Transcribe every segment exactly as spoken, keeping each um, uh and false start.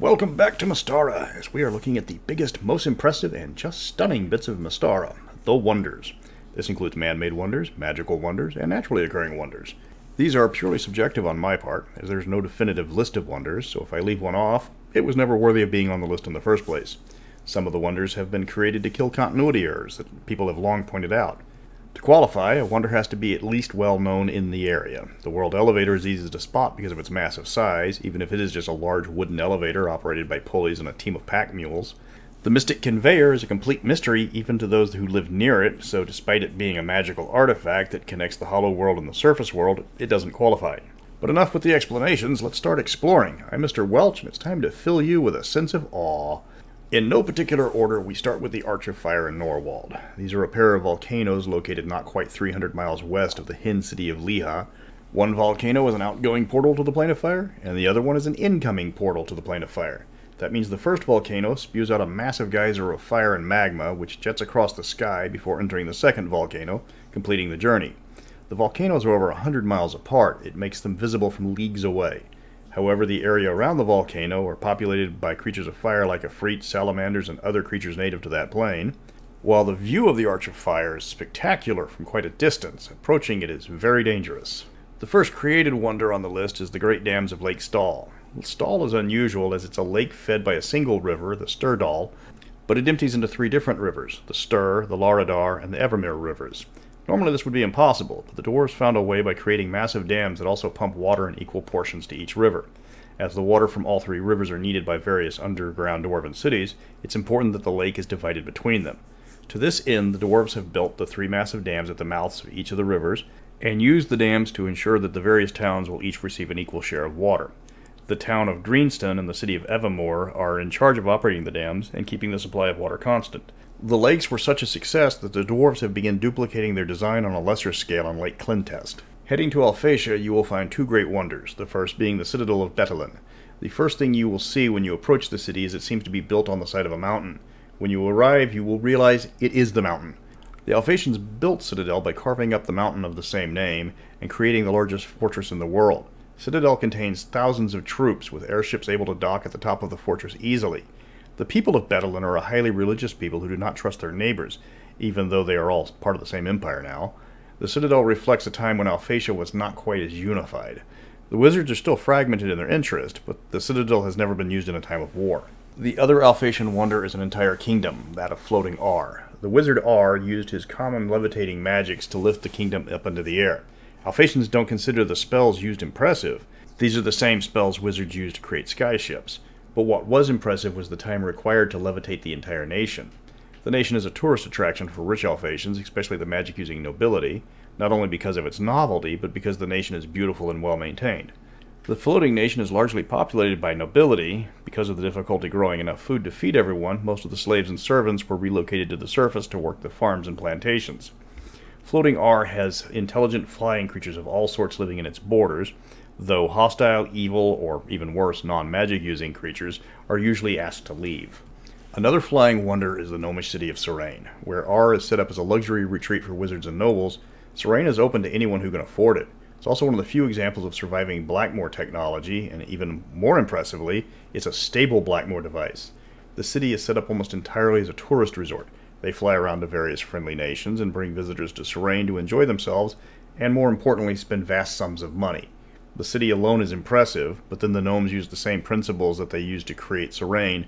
Welcome back to Mystara, as we are looking at the biggest, most impressive, and just stunning bits of Mystara, the Wonders. This includes man-made wonders, magical wonders, and naturally occurring wonders. These are purely subjective on my part, as there's no definitive list of wonders, so if I leave one off, it was never worthy of being on the list in the first place. Some of the wonders have been created to kill continuity errors that people have long pointed out. To qualify, a wonder has to be at least well known in the area. The World Elevator is easy to spot because of its massive size, even if it is just a large wooden elevator operated by pulleys and a team of pack mules. The Mystic Conveyor is a complete mystery even to those who live near it, so despite it being a magical artifact that connects the Hollow World and the Surface World, it doesn't qualify. But enough with the explanations, let's start exploring. I'm Mister Welch, and it's time to fill you with a sense of awe. In no particular order, we start with the Arch of Fire in Norwold. These are a pair of volcanoes located not quite three hundred miles west of the Hinn city of Liha. One volcano is an outgoing portal to the Plane of Fire, and the other one is an incoming portal to the Plane of Fire. That means the first volcano spews out a massive geyser of fire and magma, which jets across the sky before entering the second volcano, completing the journey. The volcanoes are over one hundred miles apart. It makes them visible from leagues away. However, the area around the volcano are populated by creatures of fire like Ifrit, salamanders, and other creatures native to that plane. While the view of the Arch of Fire is spectacular from quite a distance, approaching it is very dangerous. The first created wonder on the list is the Great Dams of Lake Stahl. Stahl is unusual as it's a lake fed by a single river, the Styrdal, but it empties into three different rivers, the Styr, the Laradar, and the Evermere rivers. Normally this would be impossible, but the dwarves found a way by creating massive dams that also pump water in equal portions to each river. As the water from all three rivers are needed by various underground dwarven cities, it's important that the lake is divided between them. To this end, the dwarves have built the three massive dams at the mouths of each of the rivers, and used the dams to ensure that the various towns will each receive an equal share of water. The town of Greenstone and the city of Evermere are in charge of operating the dams and keeping the supply of water constant. The lakes were such a success that the dwarves have begun duplicating their design on a lesser scale on Lake Clintest. Heading to Alphatia, you will find two great wonders, the first being the Citadel of Betelin. The first thing you will see when you approach the city is it seems to be built on the side of a mountain. When you arrive, you will realize it is the mountain. The Alphatians built Citadel by carving up the mountain of the same name and creating the largest fortress in the world. Citadel contains thousands of troops, with airships able to dock at the top of the fortress easily. The people of Betelin are a highly religious people who do not trust their neighbors, even though they are all part of the same empire now. The Citadel reflects a time when Alphatia was not quite as unified. The wizards are still fragmented in their interest, but the Citadel has never been used in a time of war. The other Alphatian wonder is an entire kingdom, that of Floating R. The wizard R used his common levitating magics to lift the kingdom up into the air. Alphatians don't consider the spells used impressive. These are the same spells wizards use to create skyships. But what was impressive was the time required to levitate the entire nation. The nation is a tourist attraction for rich Alphatians, especially the magic-using nobility, not only because of its novelty, but because the nation is beautiful and well-maintained. The floating nation is largely populated by nobility. Because of the difficulty growing enough food to feed everyone, most of the slaves and servants were relocated to the surface to work the farms and plantations. Floating R has intelligent flying creatures of all sorts living in its borders, though hostile, evil, or even worse, non-magic-using creatures are usually asked to leave. Another flying wonder is the gnomish city of Serraine. Where R is set up as a luxury retreat for wizards and nobles, Serraine is open to anyone who can afford it. It's also one of the few examples of surviving Blackmoor technology, and even more impressively, it's a stable Blackmoor device. The city is set up almost entirely as a tourist resort. They fly around to various friendly nations and bring visitors to Serraine to enjoy themselves, and more importantly, spend vast sums of money. The city alone is impressive, but then the gnomes use the same principles that they used to create Serraine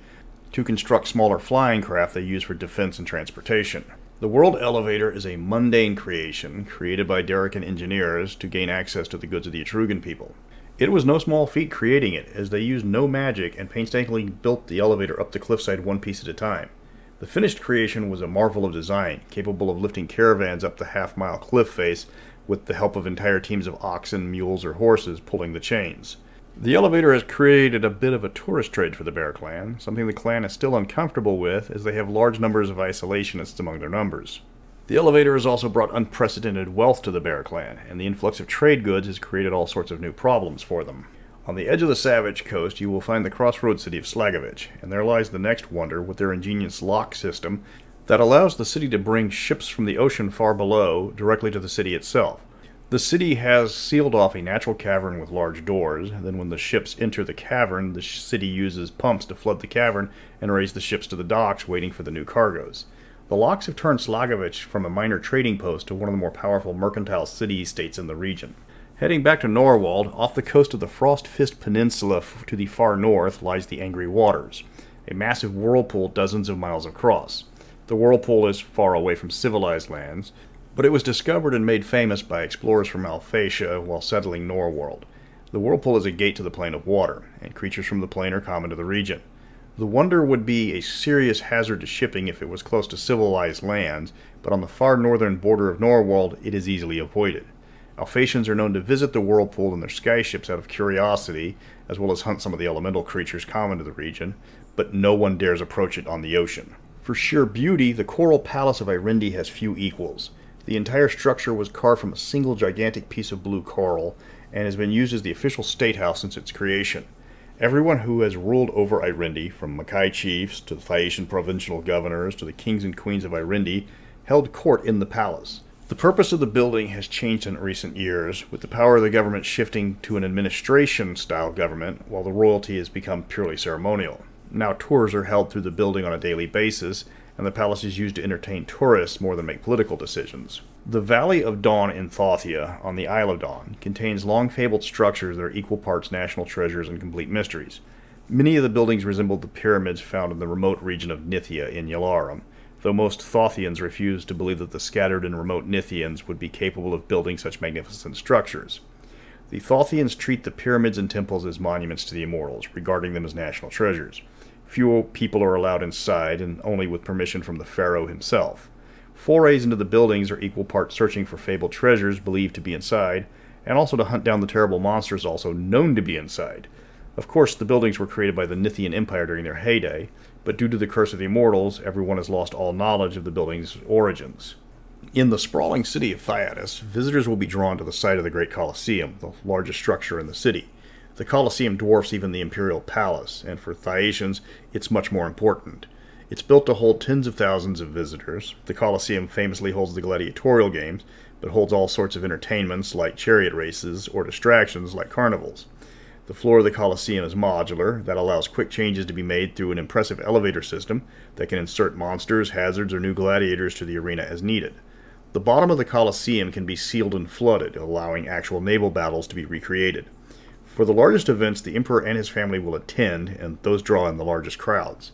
to construct smaller flying craft they use for defense and transportation. The World Elevator is a mundane creation created by Derekan engineers to gain access to the goods of the Etrugan people. It was no small feat creating it, as they used no magic and painstakingly built the elevator up the cliffside one piece at a time. The finished creation was a marvel of design, capable of lifting caravans up the half-mile cliff face with the help of entire teams of oxen, mules, or horses pulling the chains. The elevator has created a bit of a tourist trade for the Bear Clan, something the clan is still uncomfortable with as they have large numbers of isolationists among their numbers. The elevator has also brought unprecedented wealth to the Bear Clan, and the influx of trade goods has created all sorts of new problems for them. On the edge of the Savage Coast, you will find the crossroad city of Slagovich, and there lies the next wonder with their ingenious lock system that allows the city to bring ships from the ocean far below directly to the city itself. The city has sealed off a natural cavern with large doors. Then when the ships enter the cavern, the city uses pumps to flood the cavern and raise the ships to the docks waiting for the new cargoes. The locks have turned Slagovich from a minor trading post to one of the more powerful mercantile city-states in the region. Heading back to Norwold, off the coast of the Frostfist Peninsula to the far north lies the Angry Waters, a massive whirlpool dozens of miles across. The whirlpool is far away from civilized lands, but it was discovered and made famous by explorers from Alphatia while settling Norwold. The whirlpool is a gate to the Plane of Water, and creatures from the plane are common to the region. The wonder would be a serious hazard to shipping if it was close to civilized lands, but on the far northern border of Norwold, it is easily avoided. Alphatians are known to visit the whirlpool in their skyships out of curiosity, as well as hunt some of the elemental creatures common to the region, but no one dares approach it on the ocean. For sheer beauty, the Coral Palace of Ierendi has few equals. The entire structure was carved from a single gigantic piece of blue coral, and has been used as the official state house since its creation. Everyone who has ruled over Ierendi, from Makai chiefs to the Thaietian provincial governors to the kings and queens of Ierendi, held court in the palace. The purpose of the building has changed in recent years, with the power of the government shifting to an administration-style government, while the royalty has become purely ceremonial. Now tours are held through the building on a daily basis, and the palace is used to entertain tourists more than make political decisions. The Valley of Dawn in Thothia, on the Isle of Dawn, contains long-fabled structures that are equal parts national treasures and complete mysteries. Many of the buildings resemble the pyramids found in the remote region of Nithya in Yalarum, though most Thothians refuse to believe that the scattered and remote Nithians would be capable of building such magnificent structures. The Thothians treat the pyramids and temples as monuments to the immortals, regarding them as national treasures. Few people are allowed inside, and only with permission from the pharaoh himself. Forays into the buildings are equal parts searching for fabled treasures believed to be inside, and also to hunt down the terrible monsters also known to be inside. Of course, the buildings were created by the Nithian Empire during their heyday, but due to the curse of the immortals, everyone has lost all knowledge of the building's origins. In the sprawling city of Thyatis, visitors will be drawn to the site of the Great Colosseum, the largest structure in the city. The Colosseum dwarfs even the Imperial Palace, and for Thyacians, it's much more important. It's built to hold tens of thousands of visitors. The Colosseum famously holds the gladiatorial games, but holds all sorts of entertainments like chariot races or distractions like carnivals. The floor of the Colosseum is modular, that allows quick changes to be made through an impressive elevator system that can insert monsters, hazards, or new gladiators to the arena as needed. The bottom of the Colosseum can be sealed and flooded, allowing actual naval battles to be recreated. For the largest events, the emperor and his family will attend, and those draw in the largest crowds.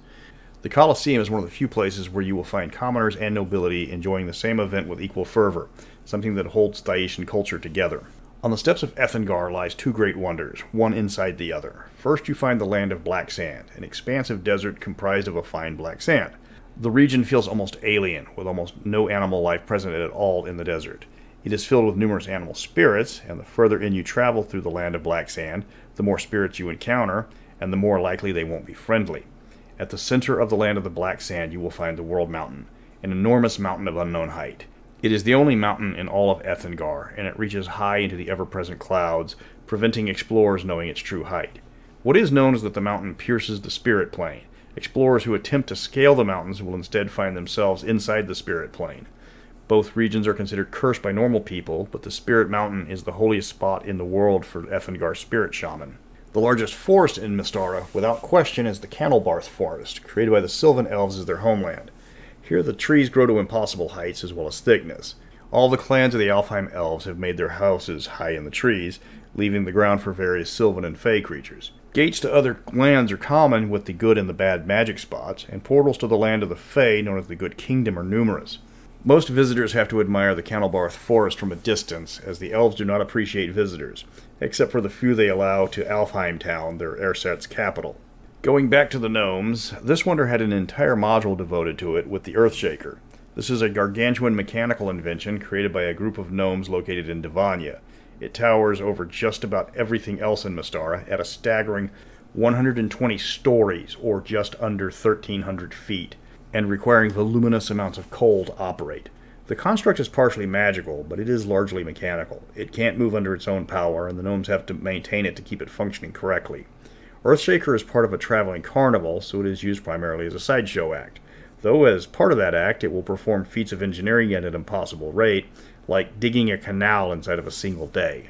The Colosseum is one of the few places where you will find commoners and nobility enjoying the same event with equal fervor, something that holds Thyacian culture together. On the steps of Ethengar lies two great wonders, one inside the other. First you find the Land of Black Sand, an expansive desert comprised of a fine black sand. The region feels almost alien, with almost no animal life present at all in the desert. It is filled with numerous animal spirits, and the further in you travel through the Land of Black Sand, the more spirits you encounter, and the more likely they won't be friendly. At the center of the Land of the Black Sand you will find the World Mountain, an enormous mountain of unknown height. It is the only mountain in all of Ethengar, and it reaches high into the ever-present clouds, preventing explorers knowing its true height. What is known is that the mountain pierces the Spirit Plane. Explorers who attempt to scale the mountains will instead find themselves inside the Spirit Plane. Both regions are considered cursed by normal people, but the Spirit Mountain is the holiest spot in the world for Ethengar spirit shaman. The largest forest in Mystara, without question, is the Canolbarth Forest, created by the Sylvan Elves as their homeland. Here the trees grow to impossible heights as well as thickness. All the clans of the Alfheim Elves have made their houses high in the trees, leaving the ground for various Sylvan and Fey creatures. Gates to other lands are common, with the good and the bad magic spots, and portals to the land of the Fey, known as the Good Kingdom, are numerous. Most visitors have to admire the Canolbarth Forest from a distance, as the elves do not appreciate visitors, except for the few they allow to Alfheim Town, their ersatz capital. Going back to the gnomes, this wonder had an entire module devoted to it with the Earthshaker. This is a gargantuan mechanical invention created by a group of gnomes located in Devania. It towers over just about everything else in Mystara at a staggering one hundred twenty stories, or just under thirteen hundred feet, and requiring voluminous amounts of coal to operate. The construct is partially magical, but it is largely mechanical. It can't move under its own power, and the gnomes have to maintain it to keep it functioning correctly. Earthshaker is part of a traveling carnival, so it is used primarily as a sideshow act. Though as part of that act, it will perform feats of engineering at an impossible rate, like digging a canal inside of a single day.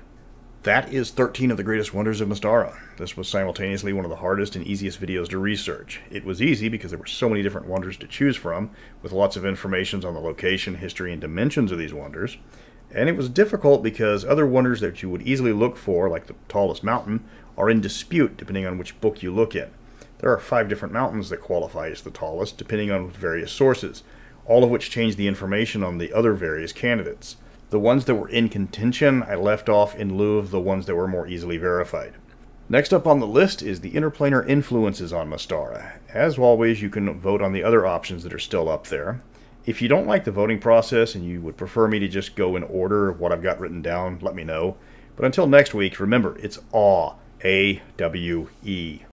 That is thirteen of the greatest wonders of Mystara. This was simultaneously one of the hardest and easiest videos to research. It was easy because there were so many different wonders to choose from, with lots of information on the location, history, and dimensions of these wonders. And it was difficult because other wonders that you would easily look for, like the tallest mountain, are in dispute depending on which book you look in. There are five different mountains that qualify as the tallest, depending on various sources, all of which change the information on the other various candidates. The ones that were in contention I left off in lieu of the ones that were more easily verified. Next up on the list is the interplanar influences on Mystara. As always, you can vote on the other options that are still up there. If you don't like the voting process and you would prefer me to just go in order of what I've got written down, let me know. But until next week, remember, it's awe, A W E.